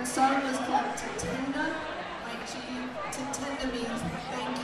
The song was called Tatenda, like Tatenda means thank you.